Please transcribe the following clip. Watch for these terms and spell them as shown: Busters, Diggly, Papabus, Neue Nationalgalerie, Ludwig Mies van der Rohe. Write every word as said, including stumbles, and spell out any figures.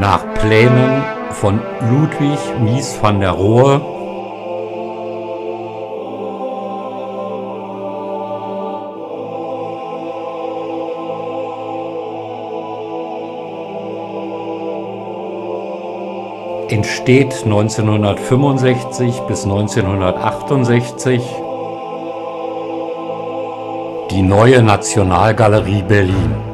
Nach Plänen von Ludwig Mies van der Rohe entsteht neunzehnhundertfünfundsechzig bis neunzehnhundertachtundsechzig die Neue Nationalgalerie Berlin.